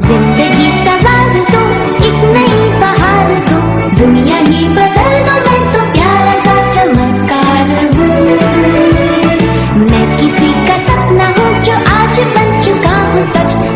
जिंदगी।